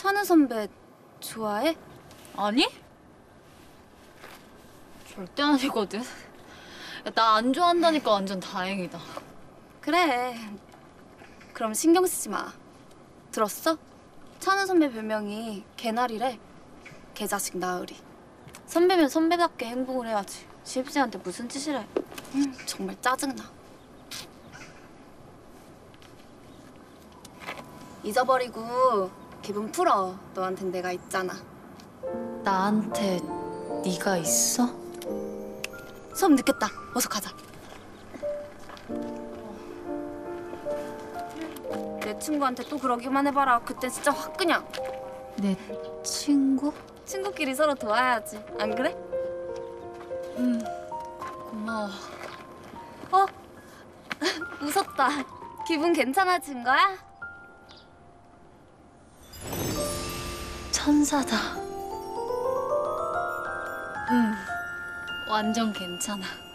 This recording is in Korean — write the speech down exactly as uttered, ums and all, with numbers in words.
찬우 선배 좋아해? 아니? 절대 아니거든. 나 안 좋아한다니까 완전 다행이다. 그래. 그럼 신경 쓰지 마. 들었어? 찬우 선배 별명이 개나리래. 개자식 나으리. 선배면 선배답게 행동을 해야지. 신입생한테 무슨 짓을 해. 음, 정말 짜증나. 잊어버리고 기분 풀어. 너한텐 내가 있잖아. 나한테 네가 있어? 수업 늦겠다. 어서 가자. 내 친구한테 또 그러기만 해봐라. 그땐 진짜 확 그냥. 내 친구? 친구끼리 서로 도와야지. 안 그래? 응. 고마워. 어? 웃었다. 기분 괜찮아진 거야? 천사다. 응. 완전 괜찮아.